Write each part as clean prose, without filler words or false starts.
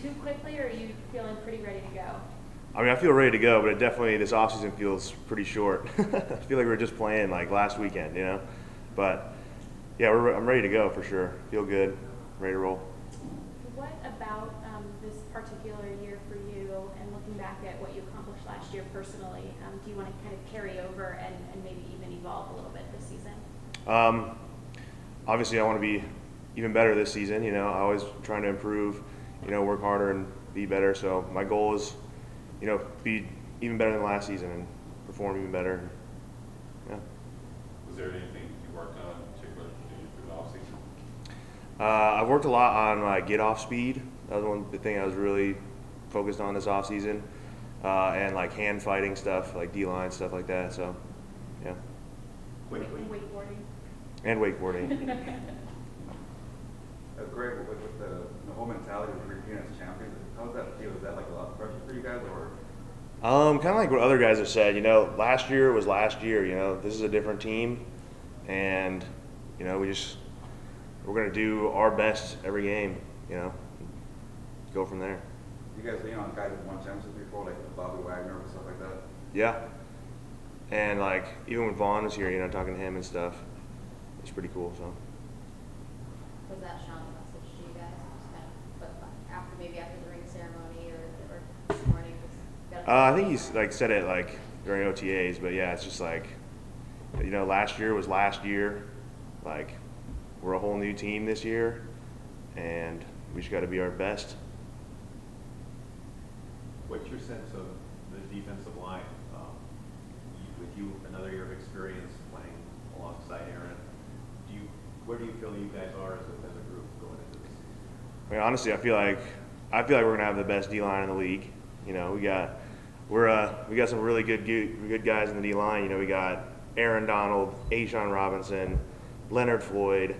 too quickly, or are you feeling pretty ready to go? I mean, I feel ready to go, but it definitely, this offseason feels pretty short. I feel like we were just playing like last weekend, you know? But yeah, I'm ready to go for sure. Feel good, ready to roll. What about this particular year for you and looking back at what you accomplished last year personally, do you want to kind of carry over and maybe even evolve a little bit this season? Obviously, I want to be even better this season, you know? I always trying to improve, you know, work harder and be better. So my goal is, you know, be even better than last season and perform even better. Yeah. Was there anything you worked on in particular for the offseason? I've worked a lot on my get-off speed. That was one thing I was really focused on this offseason. And like hand fighting stuff, like D-line, stuff like that. So, yeah. Wakeboarding. And wakeboarding. Greg, with the whole mentality of being as champions, how does that feel? Is that like a lot of pressure for you guys, or? Kind of like what other guys have said. You know, last year was last year. You know, this is a different team, and you know, we're gonna do our best every game. You know, go from there. You guys, you know, guys that won championships before, like Bobby Wagner and stuff like that. Yeah, and like even when Vaughn was here, you know, talking to him and stuff, it's pretty cool. So. Was that Sean's message to you guys? Just kind of after the ring ceremony or this morning? I think he's like said it like during OTAs, but yeah, it's just like, you know, last year was last year. Like, we're a whole new team this year, and we just got to be our best. What's your sense of the defensive line? With you, another year of experience playing alongside Aaron, where do you feel you guys are as a group going into this season? I mean, honestly, I feel like we're gonna have the best D line in the league. You know, we got some really good guys in the D line. You know, we got Aaron Donald, A'Shawn Robinson, Leonard Floyd,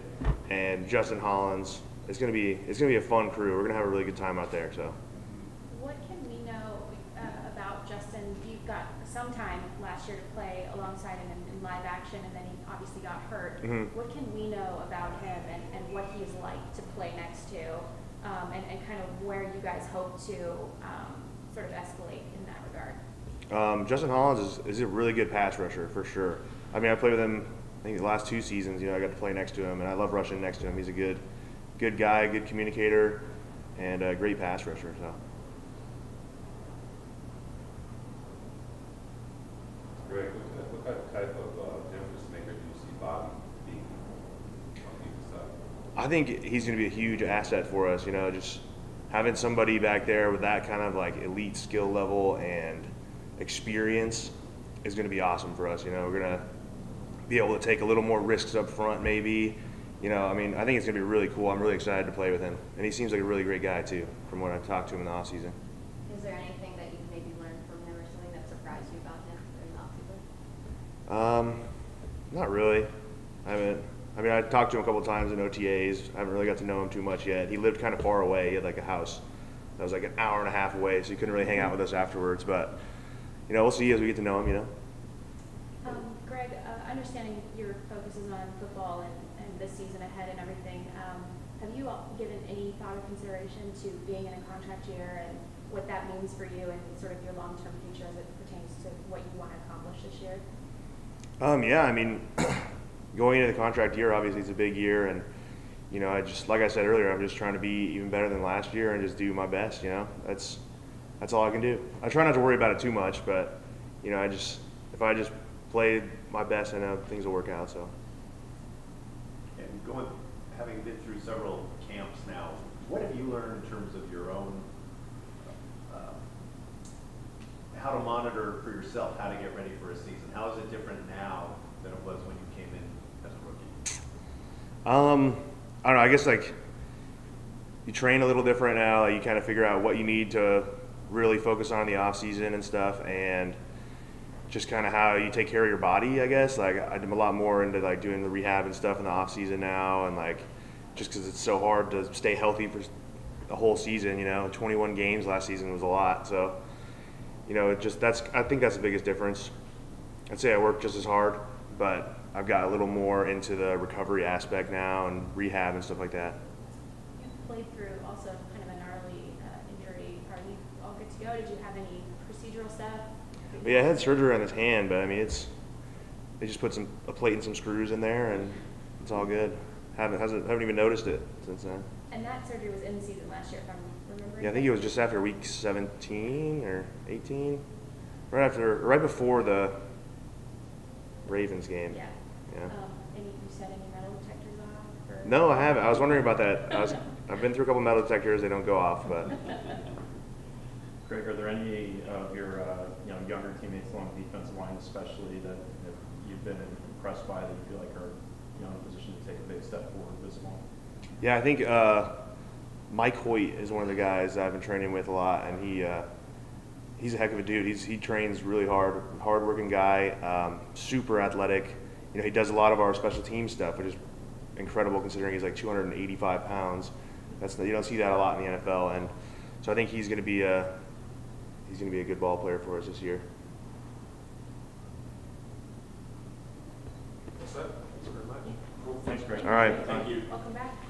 and Justin Hollins. It's gonna be a fun crew. We're gonna have a really good time out there. So. What can we know about Justin? You've got some time last year to play alongside him in live action, and then he obviously got hurt. Mm-hmm. What can we know about him and what he's like to play next to, and kind of where you guys hope to sort of escalate in that regard? Justin Hollins is a really good pass rusher for sure. I mean, I played with him I think the last two seasons. You know, I got to play next to him, and I love rushing next to him. He's a good guy, good communicator, and a great pass rusher. So. Greg, what type of difference maker do you see Bobby being on the defensive side? I think he's going to be a huge asset for us. You know, just having somebody back there with that kind of like elite skill level and experience is going to be awesome for us. You know, we're going to be able to take a little more risks up front, maybe. You know, I mean, I think it's going to be really cool. I'm really excited to play with him, and he seems like a really great guy too, from what I've talked to him in the off season. Is there anything that you've maybe learned from him or something that surprised you about him? Not really. I haven't. I mean, I talked to him a couple of times in OTAs. I haven't really got to know him too much yet. He lived kind of far away. He had like a house that was like an hour and a half away, so he couldn't really hang out with us afterwards. But you know, we'll see as we get to know him. You know. Greg, understanding your focus is on football and this season ahead and everything. Have you given any thought or consideration to being in a contract year and what that means for you and sort of your long-term future as it pertains to what you want to accomplish this year? Yeah, I mean, going into the contract year, obviously it's a big year, and you know, like I said earlier, I'm just trying to be even better than last year and just do my best. You know, that's all I can do. I try not to worry about it too much, but you know, if I just play my best, I know things will work out. So. And having been through several camps now, what have you learned in terms of your own? How to monitor for yourself, how to get ready for a season. How is it different now than it was when you came in as a rookie? I don't know, I guess like you train a little different now. Like you kind of figure out what you need to really focus on in the off season and stuff, and just kind of how you take care of your body, I guess. Like I'm a lot more into like doing the rehab and stuff in the off season now, and like just because it's so hard to stay healthy for a whole season, you know. 21 games last season was a lot, so. You know, I think that's the biggest difference. I'd say I work just as hard, but I've got a little more into the recovery aspect now and rehab and stuff like that. You played through also kind of a gnarly ago? Did you have any procedural stuff? Yeah, I had surgery on his hand, but I mean, they just put a plate and some screws in there, and it's all good. Haven't even noticed it since then. And that surgery was in the season last year, if I'm remembering. Yeah, I think it was just after week 17 or 18, right before the Ravens game. Yeah. Yeah. And you said any metal detectors off? Or? No, I haven't. I was wondering about that. I've been through a couple metal detectors. They don't go off, but. Greg, are there any of your younger teammates along the defensive line, especially that you've been impressed by that you feel like are in a position to take a big step forward this long? Yeah, I think Mike Hoyt is one of the guys that I've been training with a lot, and he's a heck of a dude. He trains really hard, hard-working guy, super athletic. You know, he does a lot of our special team stuff, which is incredible considering he's like 285 pounds. You don't see that a lot in the NFL, and so I think he's going to be a good ball player for us this year. All right. Thank you. Welcome back.